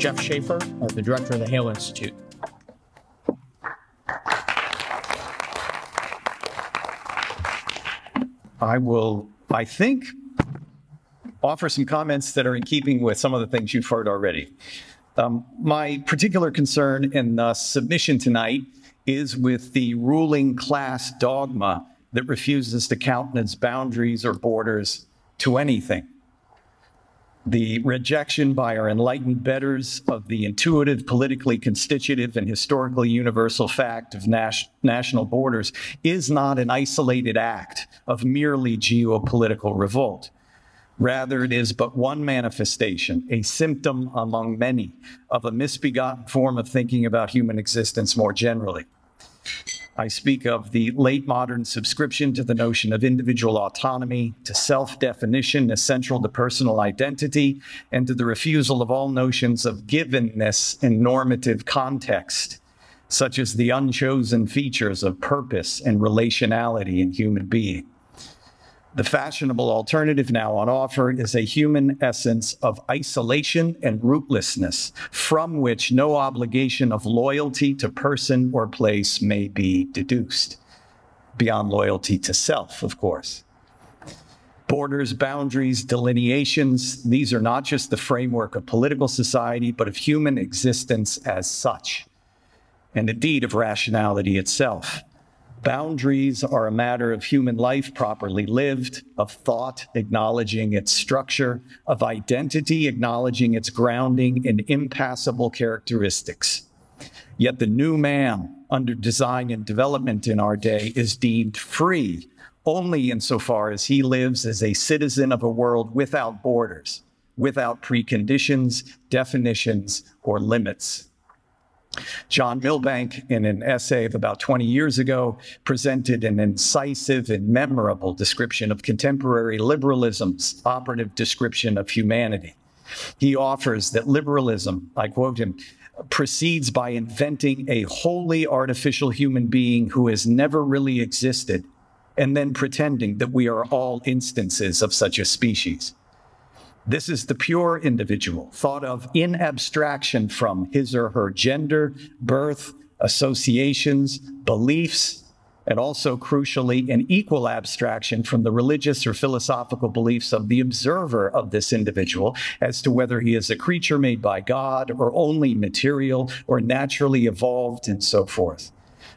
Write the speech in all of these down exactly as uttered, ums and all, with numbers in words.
Jeff Shafer, the director of the Hale Institute. I will, I think, offer some comments that are in keeping with some of the things you've heard already. Um, my particular concern in the submission tonight is with the ruling class dogma that refuses to countenance boundaries or borders to anything. The rejection by our enlightened betters of the intuitive, politically constitutive, and historically universal fact of nas- national borders is not an isolated act of merely geopolitical revolt. Rather, it is but one manifestation, a symptom among many, of a misbegotten form of thinking about human existence more generally. I speak of the late modern subscription to the notion of individual autonomy, to self-definition essential to personal identity, and to the refusal of all notions of givenness in normative context, such as the unchosen features of purpose and relationality in human being. The fashionable alternative now on offer is a human essence of isolation and rootlessness, from which no obligation of loyalty to person or place may be deduced, beyond loyalty to self, of course. Borders, boundaries, delineations, these are not just the framework of political society, but of human existence as such, and indeed of rationality itself. Boundaries are a matter of human life properly lived, of thought acknowledging its structure, of identity acknowledging its grounding in impassable characteristics. Yet the new man under design and development in our day is deemed free only insofar as he lives as a citizen of a world without borders, without preconditions, definitions, or limits. John Milbank, in an essay of about twenty years ago, presented an incisive and memorable description of contemporary liberalism's operative description of humanity. He offers that liberalism, I quote him, proceeds by inventing a wholly artificial human being who has never really existed, and then pretending that we are all instances of such a species. This is the pure individual, thought of in abstraction from his or her gender, birth, associations, beliefs, and also, crucially, an equal abstraction from the religious or philosophical beliefs of the observer of this individual as to whether he is a creature made by God or only material or naturally evolved and so forth.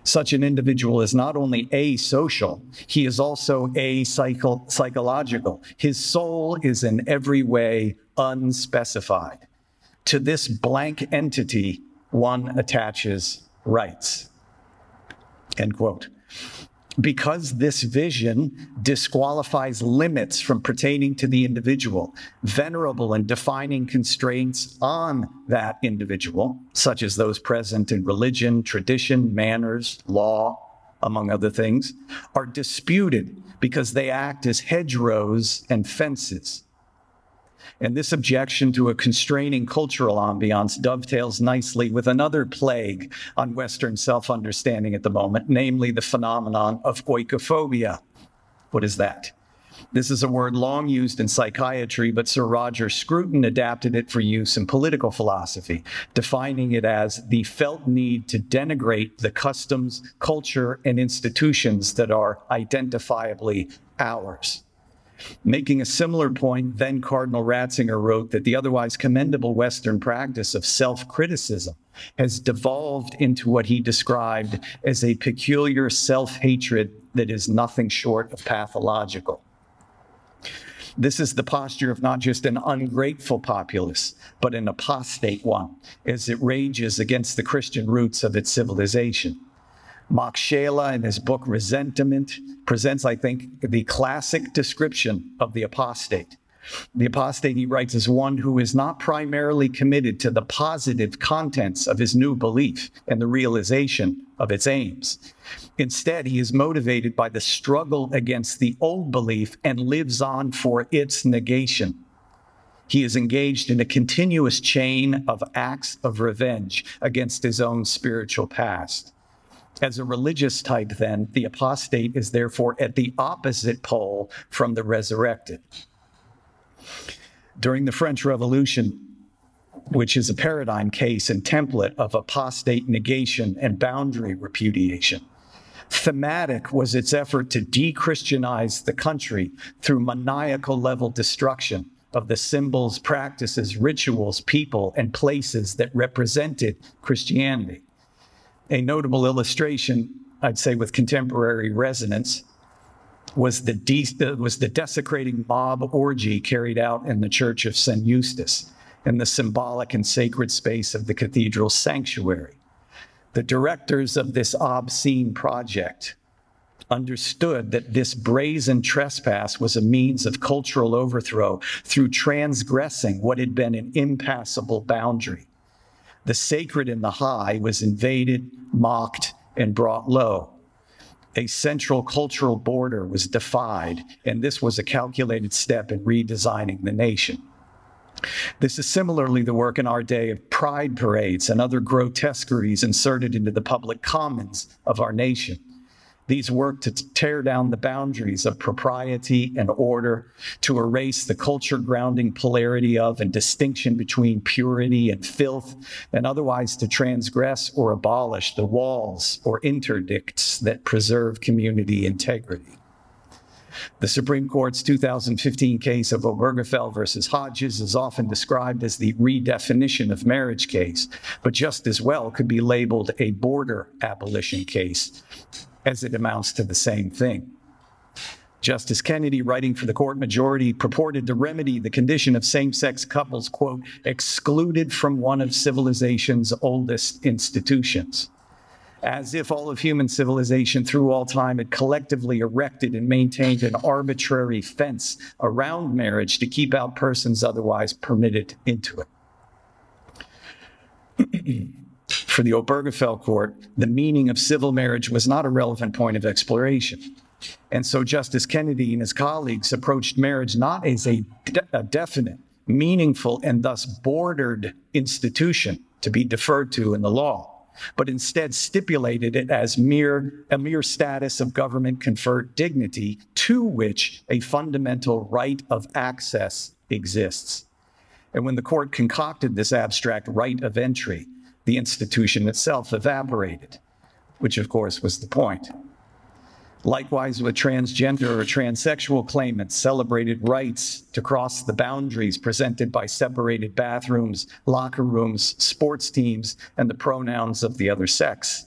Such an individual is not only asocial, he is also apsycho- psychological. His soul is in every way unspecified. To this blank entity, one attaches rights. End quote. Because this vision disqualifies limits from pertaining to the individual, venerable and defining constraints on that individual, such as those present in religion, tradition, manners, law, among other things, are disputed because they act as hedgerows and fences. And this objection to a constraining cultural ambiance dovetails nicely with another plague on Western self-understanding at the moment, namely the phenomenon of oikophobia. What is that? This is a word long used in psychiatry, but Sir Roger Scruton adapted it for use in political philosophy, defining it as the felt need to denigrate the customs, culture, and institutions that are identifiably ours. Making a similar point, then Cardinal Ratzinger wrote that the otherwise commendable Western practice of self-criticism has devolved into what he described as a peculiar self-hatred that is nothing short of pathological. This is the posture of not just an ungrateful populace, but an apostate one, as it rages against the Christian roots of its civilization. Max Scheler, in his book Resentment, presents, I think, the classic description of the apostate. The apostate, he writes, is one who is not primarily committed to the positive contents of his new belief and the realization of its aims. Instead, he is motivated by the struggle against the old belief and lives on for its negation. He is engaged in a continuous chain of acts of revenge against his own spiritual past. As a religious type, then, the apostate is therefore at the opposite pole from the resurrected. During the French Revolution, which is a paradigm case and template of apostate negation and boundary repudiation. Thematic was its effort to de-Christianize the country through maniacal-level destruction of the symbols, practices, rituals, people, and places that represented Christianity. A notable illustration, I'd say with contemporary resonance, was the, de was the desecrating mob orgy carried out in the Church of Saint Eustace in the symbolic and sacred space of the cathedral sanctuary. The directors of this obscene project understood that this brazen trespass was a means of cultural overthrow through transgressing what had been an impassable boundary. The sacred and the high was invaded, mocked, and brought low. A central cultural border was defied, and this was a calculated step in redesigning the nation. This is similarly the work in our day of pride parades and other grotesqueries inserted into the public commons of our nation. These work to tear down the boundaries of propriety and order, to erase the culture-grounding polarity of and distinction between purity and filth, and otherwise to transgress or abolish the walls or interdicts that preserve community integrity. The Supreme Court's two thousand fifteen case of Obergefell versus Hodges is often described as the redefinition of marriage case, but just as well could be labeled a border abolition case, as it amounts to the same thing. Justice Kennedy, writing for the court majority, purported to remedy the condition of same-sex couples, quote, excluded from one of civilization's oldest institutions, as if all of human civilization through all time had collectively erected and maintained an arbitrary fence around marriage to keep out persons otherwise permitted into it. For the Obergefell court, the meaning of civil marriage was not a relevant point of exploration. And so Justice Kennedy and his colleagues approached marriage not as a, de a definite, meaningful, and thus bordered institution to be deferred to in the law, but instead stipulated it as mere, a mere status of government-conferred dignity to which a fundamental right of access exists. And when the court concocted this abstract right of entry, the institution itself evaporated, which of course was the point. Likewise with transgender or transsexual claimants, celebrated rights to cross the boundaries presented by separated bathrooms, locker rooms, sports teams, and the pronouns of the other sex.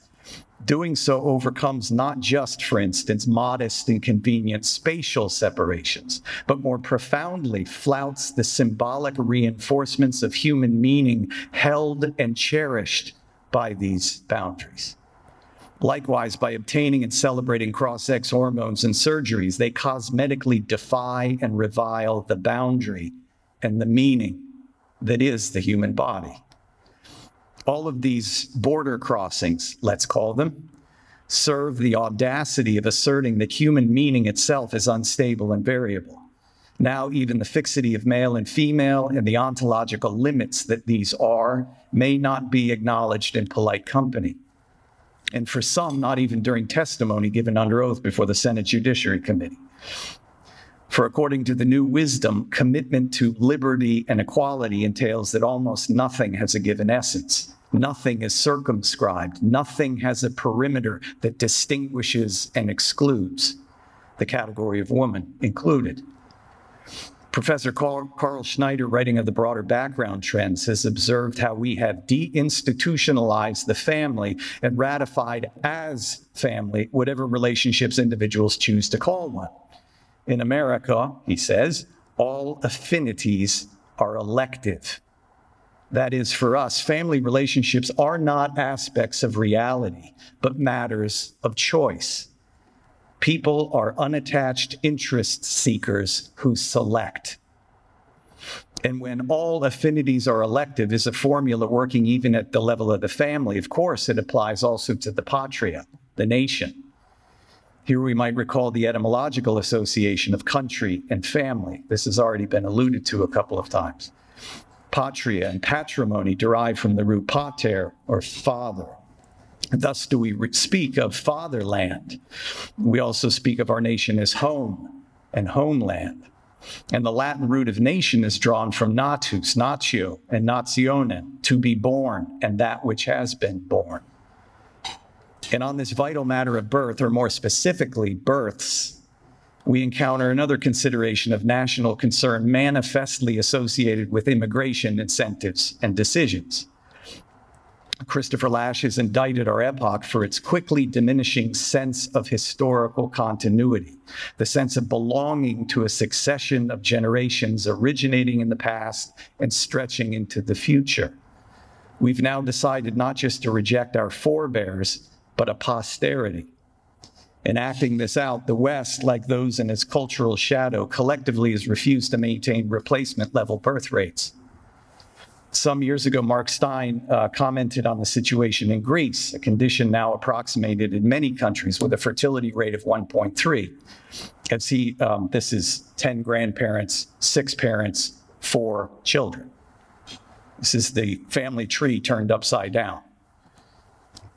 Doing so overcomes not just, for instance, modest and convenient spatial separations, but more profoundly flouts the symbolic reinforcements of human meaning held and cherished by these boundaries. Likewise, by obtaining and celebrating cross-sex hormones and surgeries, they cosmetically defy and revile the boundary and the meaning that is the human body. All of these border crossings, let's call them, serve the audacity of asserting that human meaning itself is unstable and variable. Now, even the fixity of male and female and the ontological limits that these are may not be acknowledged in polite company. And for some, not even during testimony given under oath before the Senate Judiciary Committee. For according to the new wisdom, commitment to liberty and equality entails that almost nothing has a given essence. Nothing is circumscribed. Nothing has a perimeter that distinguishes and excludes, the category of woman included. Professor Carl Schneider, writing of the broader background trends, has observed how we have deinstitutionalized the family and ratified as family whatever relationships individuals choose to call one. In America, he says, all affinities are elective. That is, for us, family relationships are not aspects of reality, but matters of choice. People are unattached interest seekers who select. And when all affinities are elective is a formula working even at the level of the family. Of course, it applies also to the patria, the nation. Here we might recall the etymological association of country and family. This has already been alluded to a couple of times. Patria and patrimony derive from the root pater, or father. Thus do we speak of fatherland. We also speak of our nation as home and homeland. And the Latin root of nation is drawn from natus, natio, and natione, to be born, and that which has been born. And on this vital matter of birth, or more specifically, births, we encounter another consideration of national concern manifestly associated with immigration incentives and decisions. Christopher Lasch has indicted our epoch for its quickly diminishing sense of historical continuity, the sense of belonging to a succession of generations originating in the past and stretching into the future. We've now decided not just to reject our forebears, but a posterity. In acting this out, the West, like those in its cultural shadow, collectively has refused to maintain replacement-level birth rates. Some years ago, Mark Stein uh, commented on the situation in Greece, a condition now approximated in many countries with a fertility rate of one point three. As he, um, this is ten grandparents, six parents, four children. This is the family tree turned upside down.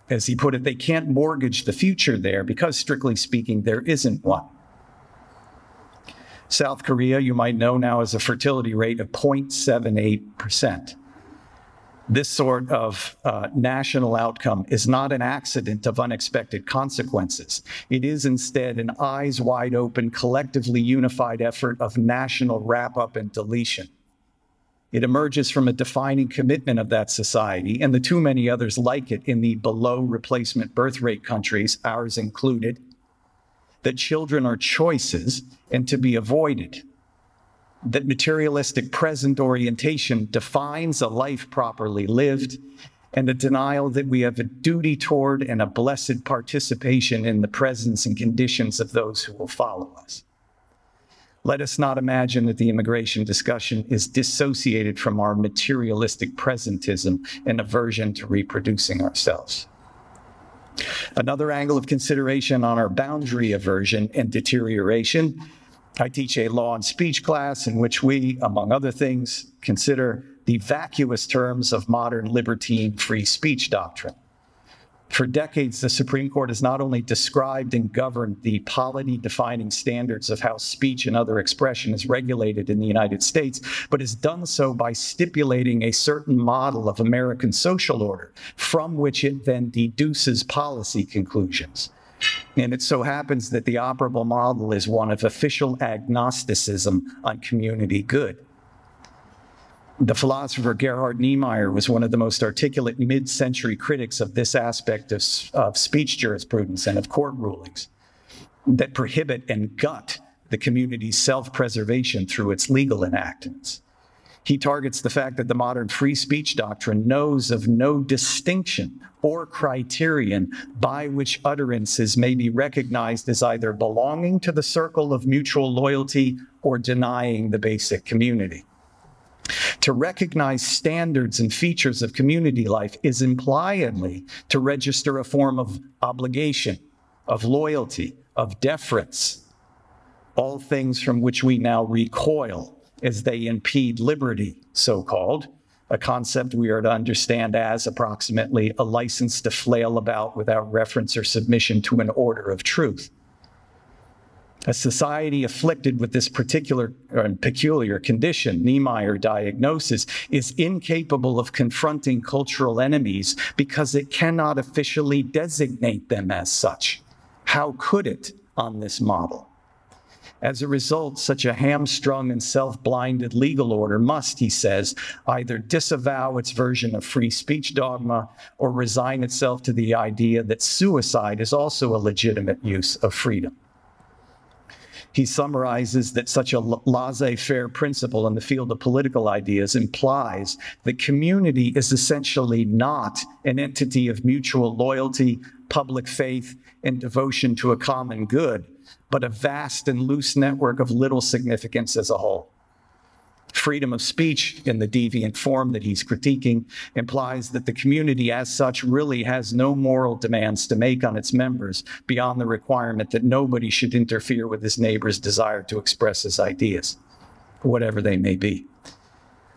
As he put it, they can't mortgage the future there because, strictly speaking, there isn't one. South Korea, you might know now, is a fertility rate of zero point seven eight percent. This sort of uh, national outcome is not an accident of unexpected consequences. It is instead an eyes-wide-open, collectively unified effort of national wrap-up and deletion. It emerges from a defining commitment of that society and the too many others like it in the below replacement birth rate countries, ours included, that children are choices and to be avoided, that materialistic present orientation defines a life properly lived, and the denial that we have a duty toward and a blessed participation in the presence and conditions of those who will follow us. Let us not imagine that the immigration discussion is dissociated from our materialistic presentism and aversion to reproducing ourselves. Another angle of consideration on our boundary aversion and deterioration. I teach a law and speech class in which we, among other things, consider the vacuous terms of modern libertine free speech doctrine. For decades, the Supreme Court has not only described and governed the polity-defining standards of how speech and other expression is regulated in the United States, but has done so by stipulating a certain model of American social order, from which it then deduces policy conclusions. And it so happens that the operable model is one of official agnosticism on community good. The philosopher Gerhard Niemeyer was one of the most articulate mid-century critics of this aspect of, of speech jurisprudence and of court rulings that prohibit and gut the community's self-preservation through its legal enactments. He targets the fact that the modern free speech doctrine knows of no distinction or criterion by which utterances may be recognized as either belonging to the circle of mutual loyalty or denying the basic community. To recognize standards and features of community life is impliedly to register a form of obligation, of loyalty, of deference, all things from which we now recoil as they impede liberty, so-called, a concept we are to understand as approximately a license to flail about without reference or submission to an order of truth. A society afflicted with this particular and peculiar condition, Niemeyer diagnoses, is incapable of confronting cultural enemies because it cannot officially designate them as such. How could it on this model? As a result, such a hamstrung and self-blinded legal order must, he says, either disavow its version of free speech dogma or resign itself to the idea that suicide is also a legitimate use of freedom. He summarizes that such a laissez-faire principle in the field of political ideas implies that community is essentially not an entity of mutual loyalty, public faith, and devotion to a common good, but a vast and loose network of little significance as a whole. Freedom of speech, in the deviant form that he's critiquing, implies that the community as such really has no moral demands to make on its members beyond the requirement that nobody should interfere with his neighbor's desire to express his ideas, whatever they may be.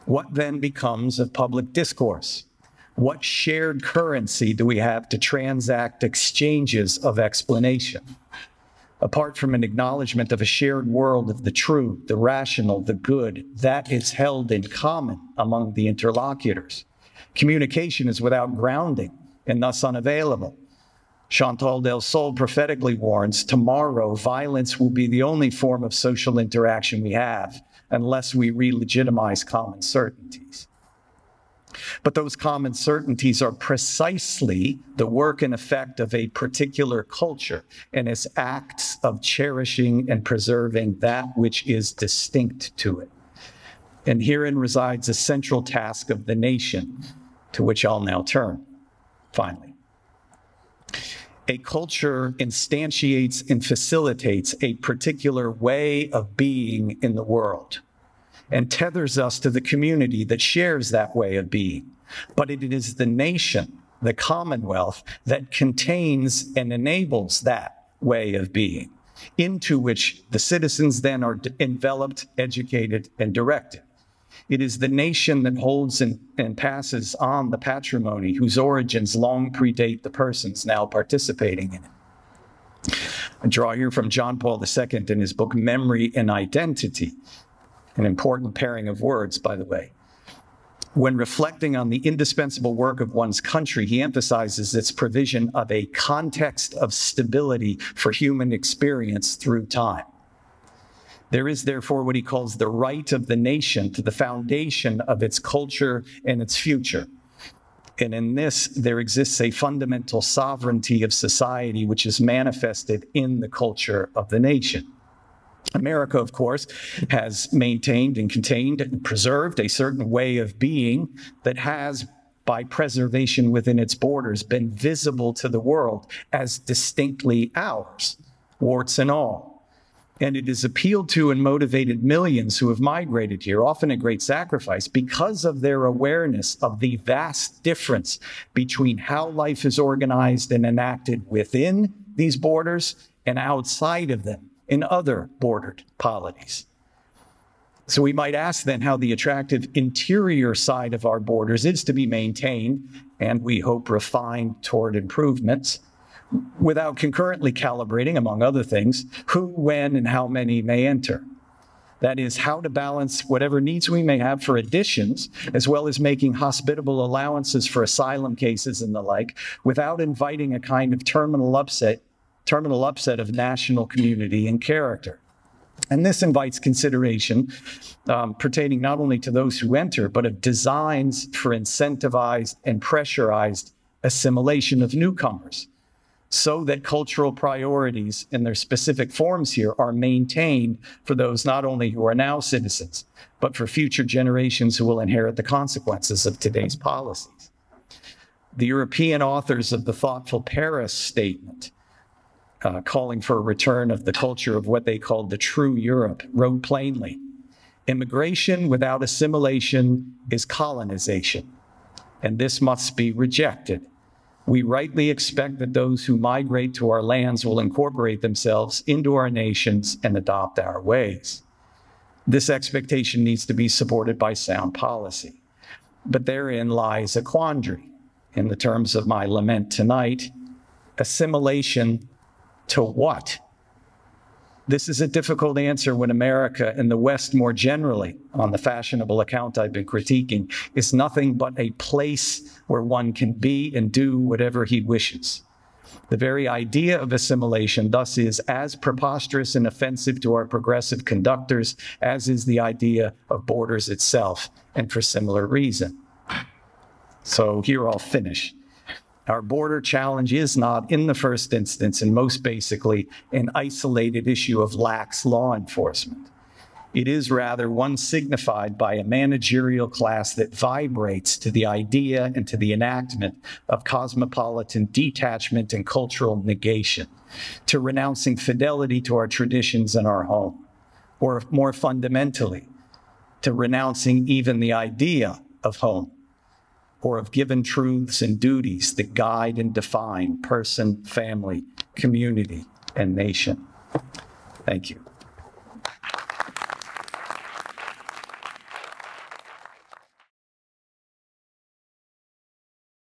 What then becomes of public discourse? What shared currency do we have to transact exchanges of explanation? apart from an acknowledgement of a shared world of the true, the rational, the good, that is held in common among the interlocutors. Communication is without grounding and thus unavailable. Chantal Del Sol prophetically warns, tomorrow violence will be the only form of social interaction we have, unless we re-legitimize common certainties. But those common certainties are precisely the work and effect of a particular culture and its acts of cherishing and preserving that which is distinct to it. And herein resides a central task of the nation, to which I'll now turn, finally. A culture instantiates and facilitates a particular way of being in the world and tethers us to the community that shares that way of being. But it is the nation, the Commonwealth, that contains and enables that way of being, into which the citizens then are enveloped, educated, and directed. It is the nation that holds and, and passes on the patrimony whose origins long predate the persons now participating in it. I draw here from John Paul the Second in his book, Memory and Identity, an important pairing of words, by the way. When reflecting on the indispensable work of one's country, he emphasizes its provision of a context of stability for human experience through time. There is therefore what he calls the right of the nation to the foundation of its culture and its future. And in this, there exists a fundamental sovereignty of society which is manifested in the culture of the nation. America, of course, has maintained and contained and preserved a certain way of being that has, by preservation within its borders, been visible to the world as distinctly ours, warts and all. And it has appealed to and motivated millions who have migrated here, often at great sacrifice, because of their awareness of the vast difference between how life is organized and enacted within these borders and outside of them in other bordered polities. So we might ask then how the attractive interior side of our borders is to be maintained, and we hope refined toward improvements, without concurrently calibrating, among other things, who, when, and how many may enter. That is, how to balance whatever needs we may have for additions, as well as making hospitable allowances for asylum cases and the like, without inviting a kind of terminal upset, terminal upset of national community and character. And this invites consideration um, pertaining not only to those who enter, but of designs for incentivized and pressurized assimilation of newcomers, so that cultural priorities in their specific forms here are maintained for those not only who are now citizens, but for future generations who will inherit the consequences of today's policies. The European authors of the thoughtful Paris statement, uh, calling for a return of the culture of what they called the true Europe, wrote plainly, "Immigration without assimilation is colonization, and this must be rejected. We rightly expect that those who migrate to our lands will incorporate themselves into our nations and adopt our ways. This expectation needs to be supported by sound policy." But therein lies a quandary. In the terms of my lament tonight, assimilation to what? This is a difficult answer when America and the West more generally, on the fashionable account I've been critiquing, is nothing but a place where one can be and do whatever he wishes. The very idea of assimilation thus is as preposterous and offensive to our progressive conductors as is the idea of borders itself, and for similar reason. So here I'll finish. Our border challenge is not, in the first instance, and most basically, an isolated issue of lax law enforcement. It is rather one signified by a managerial class that vibrates to the idea and to the enactment of cosmopolitan detachment and cultural negation, to renouncing fidelity to our traditions and our home, or more fundamentally, to renouncing even the idea of home, or of given truths and duties that guide and define person, family, community, and nation. Thank you.